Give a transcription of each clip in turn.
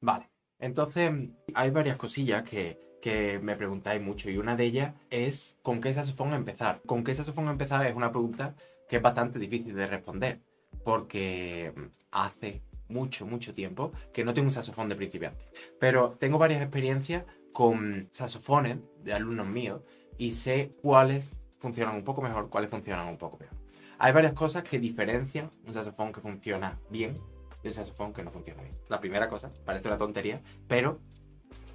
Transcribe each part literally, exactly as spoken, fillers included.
Vale, entonces hay varias cosillas que, que me preguntáis mucho, y una de ellas es ¿con qué saxofón empezar? ¿Con qué saxofón empezar? Es una pregunta que es bastante difícil de responder, porque hace mucho, mucho tiempo que no tengo un saxofón de principiante, pero tengo varias experiencias con saxofones de alumnos míos y sé cuáles funcionan un poco mejor, cuáles funcionan un poco peor. Hay varias cosas que diferencian un saxofón que funciona bien de un saxofón que no funciona bien. La primera cosa, parece una tontería, pero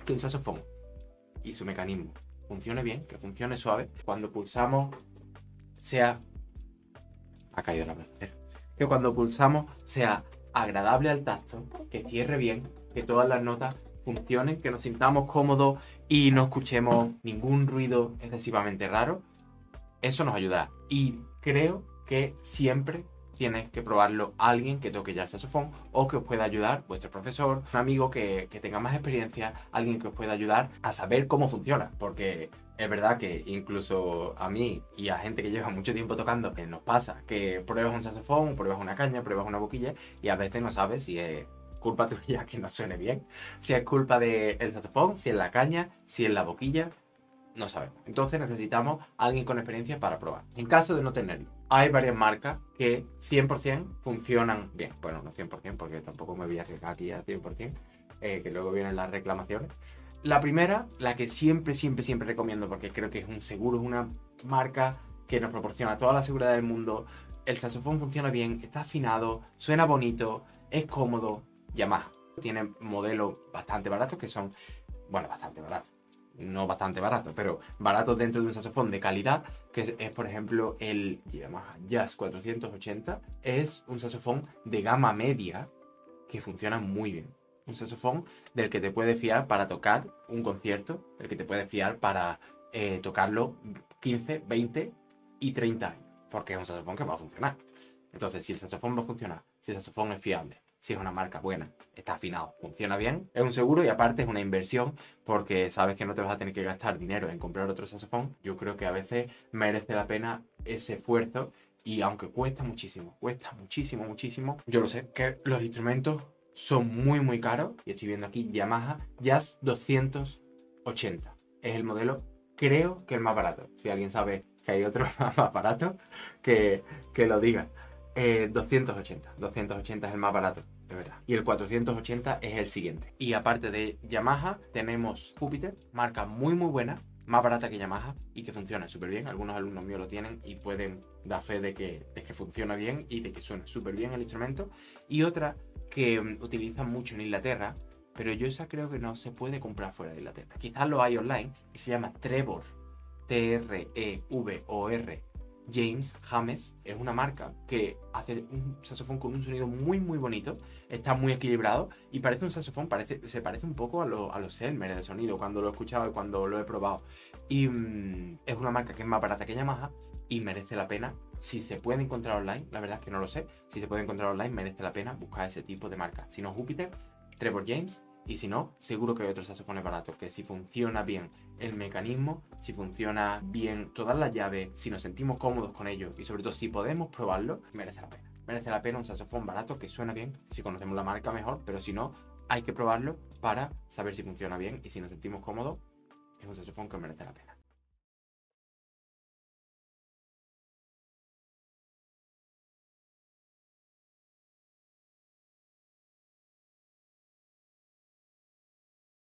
que un saxofón y su mecanismo funcione bien, que funcione suave, cuando pulsamos sea... Ha caído la bracera. Que cuando pulsamos sea agradable al tacto, que cierre bien, que todas las notas funcionen, que nos sintamos cómodos y no escuchemos ningún ruido excesivamente raro. Eso nos ayudará. Y creo que siempre tienes que probarlo a alguien que toque ya el saxofón o que os pueda ayudar, vuestro profesor, un amigo que, que tenga más experiencia, alguien que os pueda ayudar a saber cómo funciona, porque es verdad que incluso a mí y a gente que lleva mucho tiempo tocando nos pasa que pruebas un saxofón, pruebas una caña, pruebas una boquilla y a veces no sabes si es culpa tuya que no suene bien, si es culpa del saxofón, si es la caña, si es la boquilla. No sabemos. Entonces necesitamos a alguien con experiencia para probar. En caso de no tenerlo, hay varias marcas que cien por cien funcionan bien. Bueno, no cien por cien porque tampoco me voy a arriesgar aquí a cien por cien, eh, que luego vienen las reclamaciones. La primera, la que siempre, siempre, siempre recomiendo porque creo que es un seguro, es una marca que nos proporciona toda la seguridad del mundo. El saxofón funciona bien, está afinado, suena bonito, es cómodo. Yamaha tiene modelos bastante baratos que son, bueno, bastante baratos. No bastante barato, pero barato dentro de un saxofón de calidad, que es, es por ejemplo el Yamaha Jazz cuatrocientos ochenta. Es un saxofón de gama media que funciona muy bien. Un saxofón del que te puedes fiar para tocar un concierto, del que te puedes fiar para eh, tocarlo quince, veinte y treinta años, porque es un saxofón que va a funcionar. Entonces, si el saxofón va a funcionar, si el saxofón es fiable, si es una marca buena, está afinado, funciona bien, es un seguro y aparte es una inversión porque sabes que no te vas a tener que gastar dinero en comprar otro saxofón. Yo creo que a veces merece la pena ese esfuerzo y aunque cuesta muchísimo, cuesta muchísimo, muchísimo. Yo lo sé, que los instrumentos son muy, muy caros y estoy viendo aquí Yamaha Jazz doscientos ochenta. Es el modelo, creo que el más barato. Si alguien sabe que hay otro más barato, que, que lo diga. Eh, doscientos ochenta es el más barato, de verdad. Y el cuatrocientos ochenta es el siguiente. Y aparte de Yamaha, tenemos Júpiter, marca muy muy buena, más barata que Yamaha y que funciona súper bien. Algunos alumnos míos lo tienen y pueden dar fe de que, de que funciona bien y de que suena súper bien el instrumento. Y otra que utilizan mucho en Inglaterra, pero yo esa creo que no se puede comprar fuera de Inglaterra. Quizás lo hay online y se llama Trevor, T R E V O R, James, James, es una marca que hace un saxofón con un sonido muy muy bonito, está muy equilibrado y parece un saxofón, parece, se parece un poco a, lo, a los Selmer en el sonido cuando lo he escuchado y cuando lo he probado. Y mmm, es una marca que es más barata que Yamaha y merece la pena. Si se puede encontrar online, la verdad es que no lo sé, si se puede encontrar online merece la pena buscar ese tipo de marca. Si no, Júpiter, Trevor James. Y si no, seguro que hay otros saxofones baratos, que si funciona bien el mecanismo, si funciona bien todas las llaves, si nos sentimos cómodos con ellos y sobre todo si podemos probarlo, merece la pena. Merece la pena un saxofón barato que suena bien, si conocemos la marca mejor, pero si no, hay que probarlo para saber si funciona bien y si nos sentimos cómodos, es un saxofón que merece la pena.